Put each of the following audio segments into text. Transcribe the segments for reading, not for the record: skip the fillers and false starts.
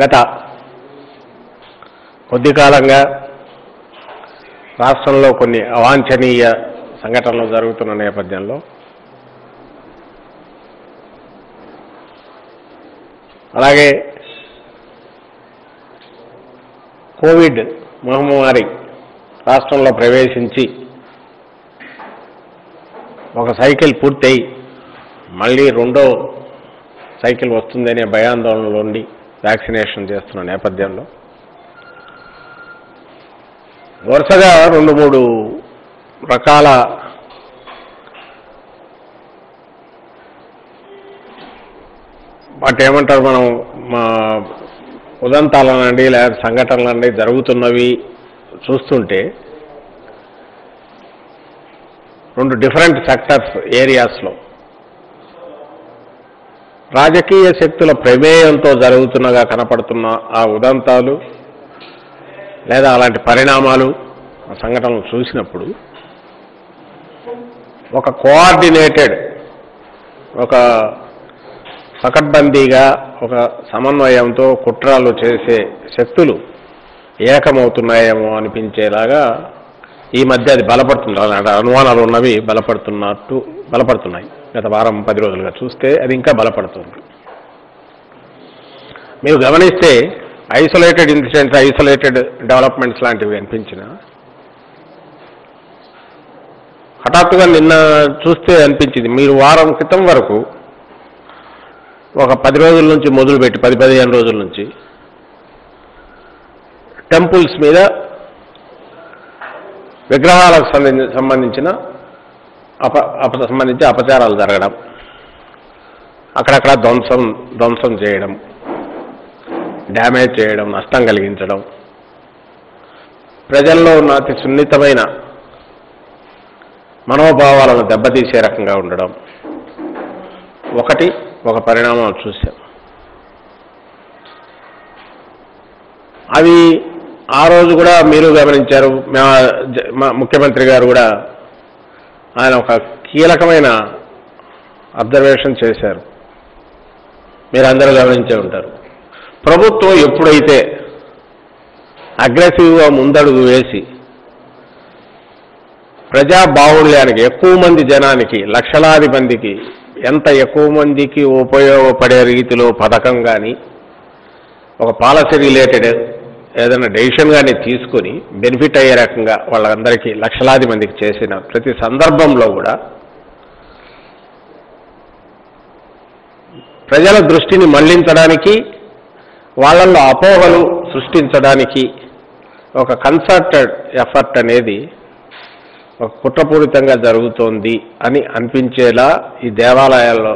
గత కొద్ది కాలంగా రాష్ట్రంలో కొన్ని అవాంఛనీయ సంఘటనలు జరుగుతున్న నేపథ్యంలో అలాగే కోవిడ్ మహమ్మారి రాష్ట్రంలో ప్రవేశించి ఒక సైకిల్ పూర్తయి మళ్ళీ రెండో సైకిల్ వస్తుందనే భయాందోళనలో ఉండి వ్యాక్సినేషన్ చేస్తున్న నేపథ్యంలో వరుసగా రెండు మూడు రకాల వాటి ఏమంటారు మనం ఉదంతాలనండి లేదా సంఘటనలండి జరుగుతున్నవి చూస్తుంటే రెండు డిఫరెంట్ సెక్టర్స్ ఏరియాస్లో రాజకీయ శక్తుల ప్రమేయంతో జరుగుతున్నగా కనపడుతున్న ఆ ఉదంతాలు లేదా అలాంటి పరిణామాలు ఆ సంఘటనలు చూసినప్పుడు ఒక కోఆర్డినేటెడ్ ఒక పకడ్బందీగా ఒక సమన్వయంతో కుట్రలు చేసే శక్తులు ఏకమవుతున్నాయేమో అనిపించేలాగా ఈ మధ్య అది బలపడుతుంది. అలాంటి అనుమానాలు ఉన్నవి బలపడుతున్నాయి. గత వారం 10 రోజులుగా చూస్తే అది ఇంకా బలపడుతుంది. మీరు గమనిస్తే ఐసోలేటెడ్ ఇన్సిడెంట్స్, ఐసోలేటెడ్ డెవలప్మెంట్స్ లాంటివి అనిపించిన హఠాత్తుగా నిన్న చూస్తే అనిపించింది. మీరు వారం క్రితం వరకు ఒక 10 రోజుల నుంచి మొదలుపెట్టి 10-15 రోజుల నుంచి టెంపుల్స్ మీద విగ్రహాలకు సంబంధించి అపచారాలు జరగడం, అక్కడక్కడ ధ్వంసం చేయడం, డ్యామేజ్ చేయడం, నష్టం కలిగించడం, ప్రజల్లో ఉన్న అతి సున్నితమైన మనోభావాలను దెబ్బతీసే రకంగా ఉండడం ఒక పరిణామం చూశాం. అవి ఆ రోజు కూడా మీరు గమనించారు. ముఖ్యమంత్రి గారు కూడా ఆయన ఒక కీలకమైన అబ్జర్వేషన్ చేశారు, మీరందరూ గమనించే ఉంటారు. ప్రభుత్వం ఎప్పుడైతే అగ్రెసివ్గా ముందడుగు వేసి ప్రజా బాహుళ్యానికి, ఎక్కువ మంది జనానికి, లక్షలాది మందికి, ఎంత ఎక్కువ మందికి ఉపయోగపడే రీతిలో పథకం కానీ ఒక పాలసీ రిలేటెడ్ ఏదైనా డెసిషన్ కానీ తీసుకుని బెనిఫిట్ అయ్యే రకంగా వాళ్ళందరికీ, లక్షలాది మందికి చేసిన ప్రతి సందర్భంలో కూడా ప్రజల దృష్టిని మళ్లించడానికి, వాళ్ళల్లో అపోహలు సృష్టించడానికి ఒక కన్సర్టెడ్ ఎఫర్ట్ అనేది ఒక కుట్రపూరితంగా జరుగుతోంది అని అనిపించేలా ఈ దేవాలయాల్లో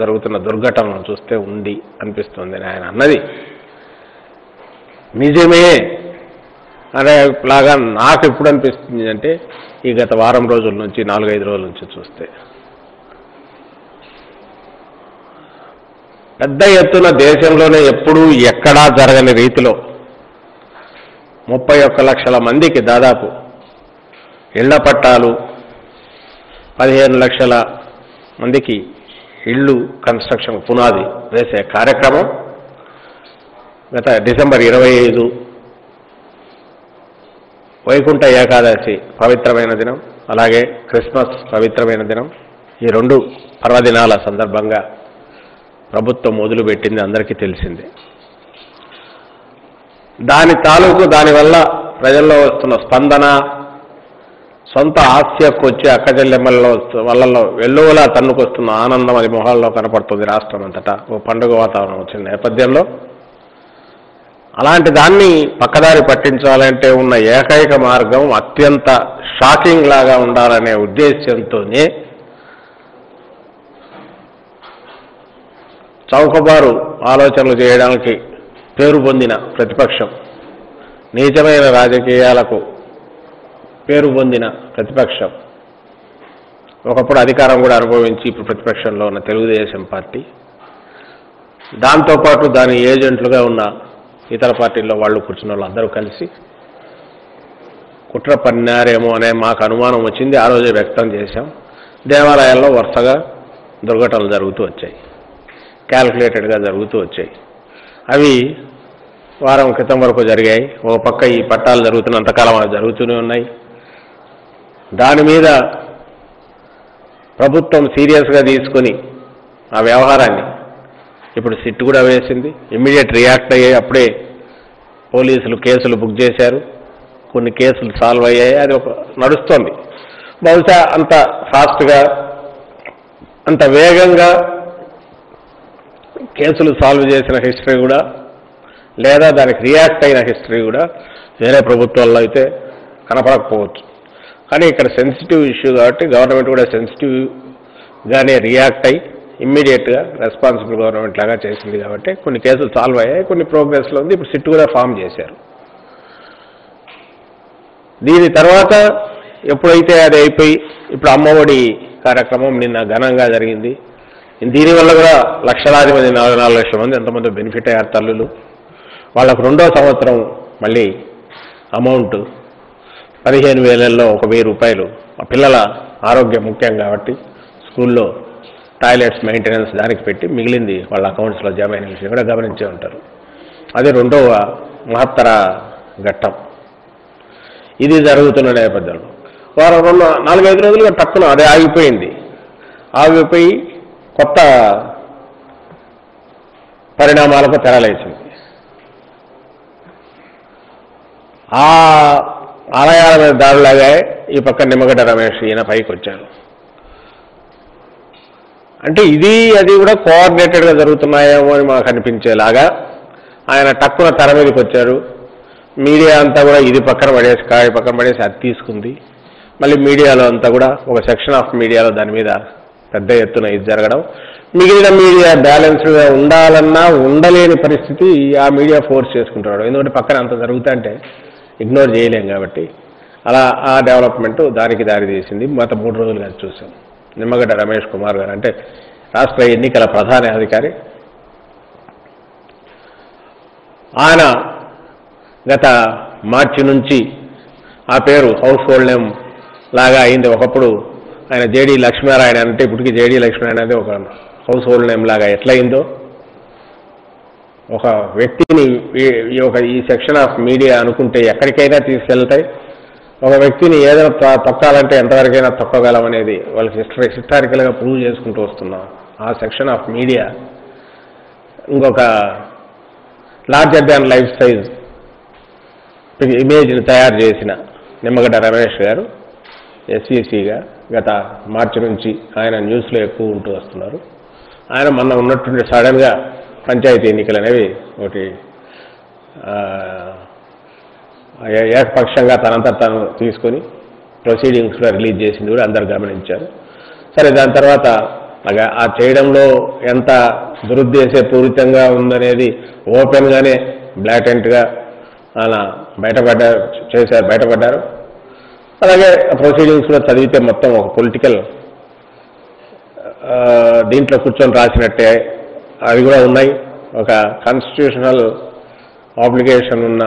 జరుగుతున్న దుర్ఘటనలను చూస్తే ఉంది అనిపిస్తుంది. ఆయన అన్నది నిజమే అనేలాగా నాకు ఎప్పుడు అనిపిస్తుంది అంటే ఈ గత వారం రోజుల నుంచి, 4-5 రోజుల నుంచి చూస్తే పెద్ద ఎత్తున దేశంలోనే ఎప్పుడూ ఎక్కడా జరగని రీతిలో 31 లక్షల మందికి దాదాపు ఇళ్ల పట్టాలు, 15 లక్షల మందికి ఇళ్ళు కన్స్ట్రక్షన్ పునాది వేసే కార్యక్రమం గత డిసెంబర్ 25 వైకుంఠ ఏకాదశి పవిత్రమైన దినం, అలాగే క్రిస్మస్ పవిత్రమైన దినం, ఈ రెండు పర్వదినాల సందర్భంగా ప్రభుత్వం మొదలుపెట్టింది అందరికీ తెలిసిందే. దానివల్ల ప్రజల్లో వస్తున్న స్పందన, సొంత ఆస్తికి వచ్చే అక్కచెల్లెమ్మల్లో వాళ్ళల్లో వెల్లువలా తన్నుకొస్తున్న ఆనందం అది మొహాల్లో కనపడుతుంది. రాష్ట్రం అంతటా ఓ పండుగ వాతావరణం వచ్చిన నేపథ్యంలో అలాంటి దాన్ని పక్కదారి పట్టించాలంటే ఉన్న ఏకైక మార్గం అత్యంత షాకింగ్ లాగా ఉండాలనే ఉద్దేశ్యంతోనే చౌకబారు ఆలోచనలు చేయడానికి పేరు పొందిన ప్రతిపక్షం, నీచమైన రాజకీయాలకు పేరు పొందిన ప్రతిపక్షం, ఒకప్పుడు అధికారం కూడా అనుభవించి ఇప్పుడు ప్రతిపక్షంలో ఉన్న తెలుగుదేశం పార్టీ, దాంతోపాటు దాని ఏజెంట్లుగా ఉన్న ఇతర పార్టీల్లో వాళ్ళు కూర్చున్న వాళ్ళు అందరూ కలిసి కుట్ర పన్నారేమో అనే మాకు అనుమానం వచ్చింది. ఆ రోజే వ్యక్తం చేశాం. దేవాలయాల్లో వరుసగా దుర్ఘటనలు జరుగుతూ వచ్చాయి, క్యాల్కులేటెడ్గా జరుగుతూ వచ్చాయి. అవి వారం క్రితం వరకు జరిగాయి. ఓ పక్క ఈ పట్టాలు జరుగుతున్నంతకాలం జరుగుతూనే ఉన్నాయి. దాని మీద ప్రభుత్వం సీరియస్గా తీసుకుని ఆ వ్యవహారాన్ని ఇప్పుడు సిట్ కూడా వేసింది. ఇమ్మీడియట్ రియాక్ట్ అయ్యి అప్పుడే పోలీసులు కేసులు బుక్ చేశారు. కొన్ని కేసులు సాల్వ్ అయ్యాయి. అది ఒక నడుస్తోంది. బహుశా అంత ఫాస్ట్గా అంత వేగంగా కేసులు సాల్వ్ చేసిన హిస్టరీ కూడా లేదా దానికి రియాక్ట్ అయిన హిస్టరీ కూడా వేరే ప్రభుత్వాల్లో అయితే కనపడకపోవచ్చు. కానీ ఇక్కడ సెన్సిటివ్ ఇష్యూ కాబట్టి గవర్నమెంట్ కూడా సెన్సిటివ్గానే రియాక్ట్ అయ్యి ఇమ్మీడియట్గా రెస్పాన్సిబుల్ గవర్నమెంట్ లాగా చేసింది. కాబట్టి కొన్ని కేసులు సాల్వ్ అయ్యాయి, కొన్ని ప్రోగ్రెస్లో ఉంది. ఇప్పుడు సిట్ కూడా ఫామ్ చేశారు. దీని తర్వాత ఎప్పుడైతే అది అయిపోయి ఇప్పుడు అమ్మఒడి కార్యక్రమం నిన్న ఘనంగా జరిగింది. దీనివల్ల కూడా లక్షలాది మంది 4 లక్షల మంది ఎంతమంది బెనిఫిట్ అయ్యారు. తల్లులు వాళ్ళకు రెండో సంవత్సరం మళ్ళీ అమౌంట్ 15,000లో 1,000 రూపాయలు. పిల్లల ఆరోగ్యం ముఖ్యం కాబట్టి స్కూల్లో టాయిలెట్స్ మెయింటెనెన్స్ దానికి పెట్టి మిగిలింది వాళ్ళ అకౌంట్స్లో జమ అయిన విషయం కూడా గమనించే ఉంటారు. అదే రెండవ మహత్తర ఘట్టం. ఇది జరుగుతున్న నేపథ్యంలో వారం 4-5 రోజులుగా తక్కువ అదే ఆగిపోయి కొత్త పరిణామాలకు తెరలేసింది. ఆ ఆలయాల మీద దారులాగా ఈ పక్క నిమ్మగడ్డ రమేష్ ఈయన పైకి వచ్చారు. అంటే అది కూడా కోఆర్డినేటెడ్గా జరుగుతున్నాయేమో అని మాకు అనిపించేలాగా ఆయన తక్కువ తెర మీదకి వచ్చారు. మీడియా అంతా కూడా ఇది పక్కన పడేసి కాయ పక్కన పడేసి అది తీసుకుంది. మళ్ళీ మీడియాలో అంతా కూడా ఒక సెక్షన్ ఆఫ్ మీడియాలో దాని మీద పెద్ద ఎత్తున ఇది జరగడం, మిగిలిన మీడియా బ్యాలెన్స్డ్గా ఉండాలన్నా ఉండలేని పరిస్థితి ఆ మీడియా ఫోర్స్ చేసుకుంటున్నాడు. ఎందుకంటే పక్కన అంత జరుగుతుంటే ఇగ్నోర్ చేయలేం కాబట్టి అలా ఆ డెవలప్మెంట్ దానికి దారి తీసింది. గత 3 రోజులుగా చూసాం. నిమ్మగడ్డ రమేష్ కుమార్ గారు అంటే రాష్ట్ర ఎన్నికల ప్రధాన అధికారి. ఆయన గత మార్చి నుంచి ఆ పేరు హౌస్ హోల్డ్ నేమ్ లాగా అయింది. ఒకప్పుడు ఆయన జేడీ లక్ష్మీనారాయణ అంటే ఇప్పటికీ జేడీ లక్ష్మీనారాయణ అనేది ఒక హౌస్ హోల్డ్ నేమ్ లాగా ఎట్లయిందో ఒక వ్యక్తిని ఈ సెక్షన్ ఆఫ్ మీడియా అనుకుంటే ఎక్కడికైనా తీసుకెళ్తాయి. ఒక వ్యక్తిని ఏదైనా తొక్కాలంటే ఎంతవరకైనా తొక్కగలమనేది వాళ్ళకి హిస్టారికల్గా ప్రూవ్ చేసుకుంటూ వస్తున్నాం. ఆ సెక్షన్ ఆఫ్ మీడియా ఇంకొక లార్జర్ దాన్ లైఫ్ సైజ్ ఇమేజ్ని తయారు చేసిన నిమ్మగడ్డ రమేష్ గారు ఎస్ఈసిగా గత మార్చి నుంచి ఆయన న్యూస్లో ఎక్కువ ఉంటూ వస్తున్నారు. ఆయన మొన్న ఉన్నట్టుండి సడన్గా పంచాయతీ ఎన్నికలు అనేవి ఒకటి ఏకపక్షంగా తనంతా తాను తీసుకొని ప్రొసీడింగ్స్లో రిలీజ్ చేసింది కూడా అందరు గమనించారు. సరే, దాని తర్వాత ఆ చేయడంలో ఎంత దురుద్దేశపూరితంగా ఉందనేది ఓపెన్గానే బ్లాటెంట్గా అలా బయటపడ్డారు. అలాగే ప్రొసీడింగ్స్లో చదివితే మొత్తం ఒక పొలిటికల్ దీంట్లో కూర్చొని రాసినట్టే అవి కూడా ఉన్నాయి. ఒక కాన్స్టిట్యూషనల్ ఆబ్లిగేషన్ ఉన్న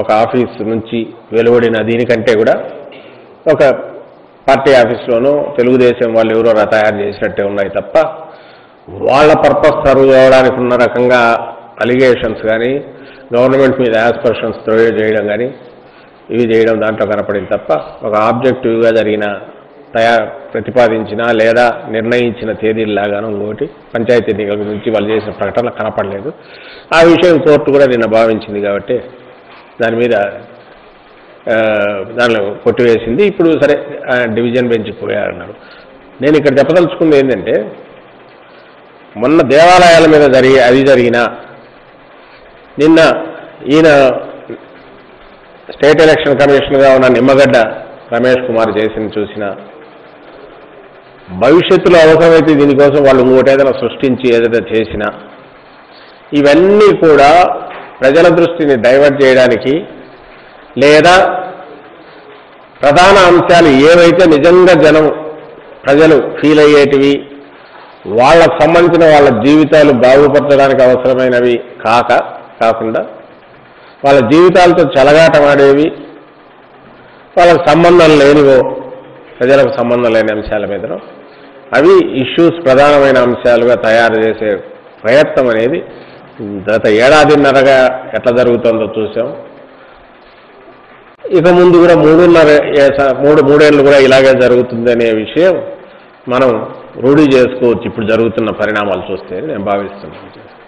ఒక ఆఫీస్ నుంచి వెలువడిన దీనికంటే కూడా ఒక పార్టీ ఆఫీస్లోనూ తెలుగుదేశం వాళ్ళు ఎవరో తయారు చేసినట్టే ఉన్నాయి తప్ప వాళ్ళ పర్పస్ సర్వ్ చేయడానికి ఉన్న రకంగా అలిగేషన్స్ కానీ గవర్నమెంట్ మీద యాస్పర్షన్స్ త్రో చేయడం కానీ ఇవి చేయడం దాంట్లో కనపడింది తప్ప ఒక ఆబ్జెక్టివ్గా జరిగిన ప్రతిపాదించిన లేదా నిర్ణయించిన తేదీలాగాను ఇంకోటి పంచాయతీ ఎన్నికల గురించి వాళ్ళు చేసిన ప్రకటనలు కనపడలేదు. ఆ విషయం కోర్టు కూడా నిన్న భావించింది కాబట్టి దాని మీద దానిలో కొట్టివేసింది. ఇప్పుడు సరే డివిజన్ బెంచ్కి పోయారన్నారు. నేను ఇక్కడ చెప్పదలుచుకుంది ఏంటంటే మొన్న దేవాలయాల మీద అది జరిగినా నిన్న ఈయన స్టేట్ ఎలక్షన్ కమిషన్గా ఉన్న నిమ్మగడ్డ రమేష్ కుమార్ చేసిన చూసిన భవిష్యత్తులో అవసరమైతే దీనికోసం వాళ్ళు ఇంకోటి ఏదైనా సృష్టించి ఏదైనా చేసినా ఇవన్నీ కూడా ప్రజల దృష్టిని డైవర్ట్ చేయడానికి లేదా ప్రధాన అంశాలు ఏవైతే నిజంగా ప్రజలు ఫీల్ అయ్యేటివి వాళ్ళకు సంబంధించిన వాళ్ళ జీవితాలు బాగుపరచడానికి అవసరమైనవి కాకుండా వాళ్ళ జీవితాలతో చెలగాటమాడేవి వాళ్ళకు సంబంధం లేనివో ప్రజలకు సంబంధం లేని అంశాల మీద అవి ఇష్యూస్ ప్రధానమైన అంశాలుగా తయారు చేసే ప్రయత్నం అనేది గత ఏడాదిన్నరగా ఎట్లా జరుగుతుందో చూసాం. ఇక ముందు కూడా మూడేళ్ళు కూడా ఇలాగే జరుగుతుందనే విషయం మనం రూఢి చేసుకోవచ్చు ఇప్పుడు జరుగుతున్న పరిణామాలు చూస్తే నేను భావిస్తున్నాను.